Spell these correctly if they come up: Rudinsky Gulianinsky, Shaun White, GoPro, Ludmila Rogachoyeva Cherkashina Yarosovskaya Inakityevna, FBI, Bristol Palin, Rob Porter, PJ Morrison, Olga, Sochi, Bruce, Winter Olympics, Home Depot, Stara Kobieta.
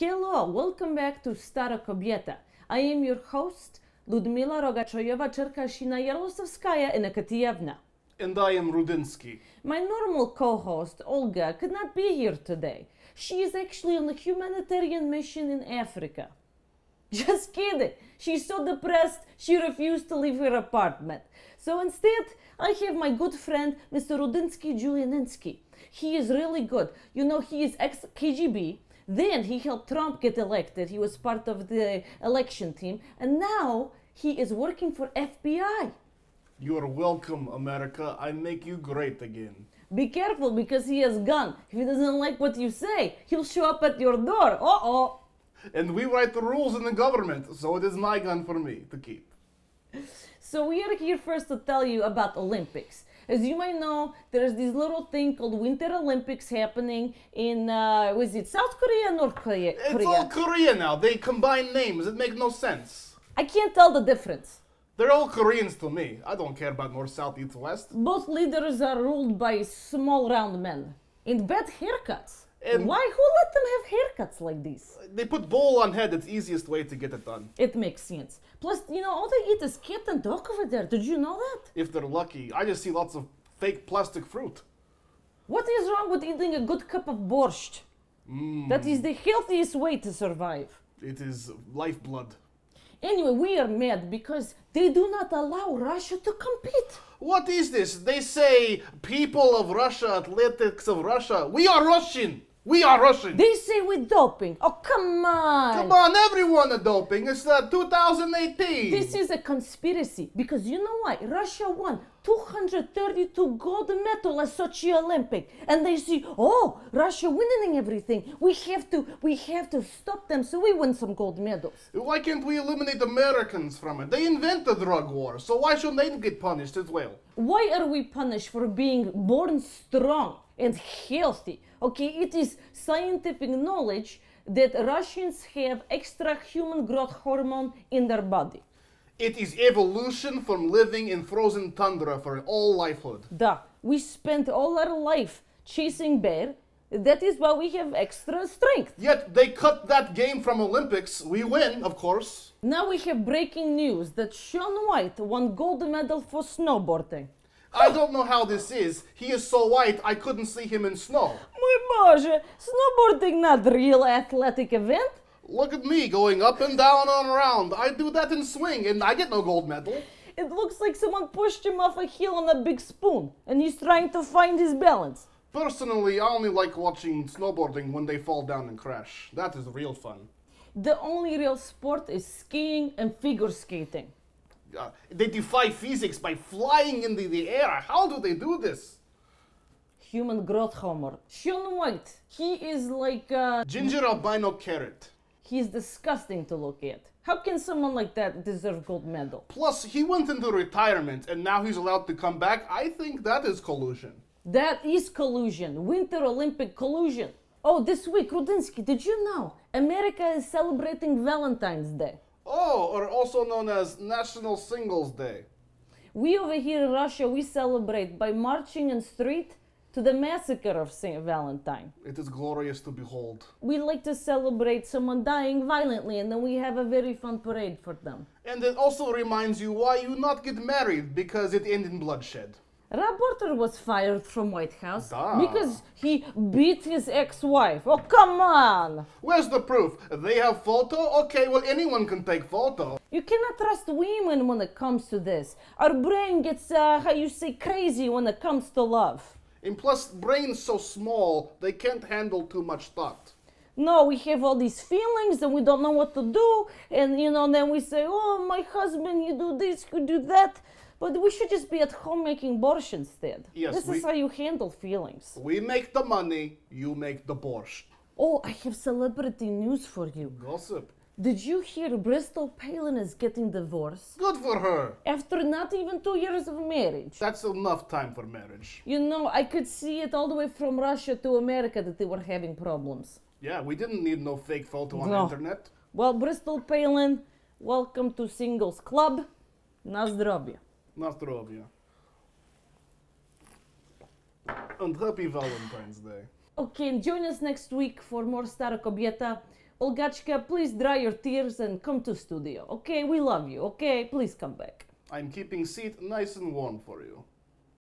Hello, welcome back to Stara Kobieta. I am your host, Ludmila Rogachoyeva Cherkashina Yarosovskaya Inakityevna. And I am Rudinsky. My normal co-host, Olga, could not be here today. She is actually on a humanitarian mission in Africa. Just kidding! She's so depressed, she refused to leave her apartment. So instead, I have my good friend, Mr. Rudinsky Gulianinsky. He is really good. You know, he is ex-KGB. Then he helped Trump get elected. He was part of the election team. And now he is working for FBI. You're welcome, America. I make you great again. Be careful, because he has a gun. If he doesn't like what you say, he'll show up at your door. Uh-oh. And we write the rules in the government, so it is my gun for me to keep. So we are here first to tell you about Olympics. As you might know, there's this little thing called Winter Olympics happening in, was it South Korea or North Korea? It's all Korea now. They combine names. It makes no sense. I can't tell the difference. They're all Koreans to me. I don't care about North, South, East, West. Both leaders are ruled by small round men in bad haircuts. And why? Who let them have haircuts like these? They put bowl on head. It's the easiest way to get it done. It makes sense. Plus, you know, all they eat is cat and dog over there. Did you know that? If they're lucky. I just see lots of fake plastic fruit. What is wrong with eating a good cup of borscht? That is the healthiest way to survive. It is lifeblood. Anyway, we are mad because they do not allow Russia to compete. What is this? They say, people of Russia, athletics of Russia, we are Russian. We are Russian. They say we're doping. Oh, come on. Come on, everyone is doping. It's 2018. This is a conspiracy because you know why? Russia won 232 gold medal at Sochi Olympic. And they see, oh, Russia winning everything. We have to stop them so we win some gold medals. Why can't we eliminate Americans from it? They invent the drug war. So why shouldn't they get punished as well? Why are we punished for being born strong and healthy? Okay, it is scientific knowledge that Russians have extra human growth hormone in their body. It is evolution from living in frozen tundra for all lifehood. Duh. We spent all our life chasing bear. That is why we have extra strength. Yet they cut that game from Olympics. We win, of course. Now we have breaking news that Shaun White won gold medal for snowboarding. I don't know how this is. He is so white, I couldn't see him in snow. My Boże, snowboarding not real athletic event. Look at me going up and down and around. I do that in swing and I get no gold medal. It looks like someone pushed him off a hill on a big spoon and he's trying to find his balance. Personally, I only like watching snowboarding when they fall down and crash. That is real fun. The only real sport is skiing and figure skating. They defy physics by flying into the air. How do they do this? Human growth hormone. Shaun White. He is like a ginger albino carrot. He's disgusting to look at. How can someone like that deserve gold medal? Plus, he went into retirement and now he's allowed to come back. I think that is collusion. That is collusion. Winter Olympic collusion. Oh, this week, Rudinsky, did you know America is celebrating Valentine's Day? Oh, or also known as National Singles Day. We over here in Russia, we celebrate by marching in street to the massacre of St. Valentine. It is glorious to behold. We like to celebrate someone dying violently, and then we have a very fun parade for them. And it also reminds you why you not get married, because it ends in bloodshed. Rob Porter was fired from White House because he beat his ex-wife. Oh, come on! Where's the proof? They have photo? Okay, well, anyone can take photo. You cannot trust women when it comes to this. Our brain gets, how you say, crazy when it comes to love. And plus, brains so small, they can't handle too much thought. No, we have all these feelings and we don't know what to do. And, you know, then we say, oh, my husband, you do this, you do that. But we should just be at home making borscht instead. Yes, this is how you handle feelings. We make the money, you make the borscht. Oh, I have celebrity news for you. Gossip. Did you hear Bristol Palin is getting divorced? Good for her. After not even 2 years of marriage. That's enough time for marriage. You know, I could see it all the way from Russia to America that they were having problems. Yeah, we didn't need no fake photo on the internet. Well, Bristol Palin, welcome to Singles Club. Na zdrowie. Na zdrowie. And happy Valentine's Day. Okay, and join us next week for more Stara Kobieta. Olgachka, please dry your tears and come to studio. Okay, we love you. Okay, please come back. I'm keeping seat nice and warm for you.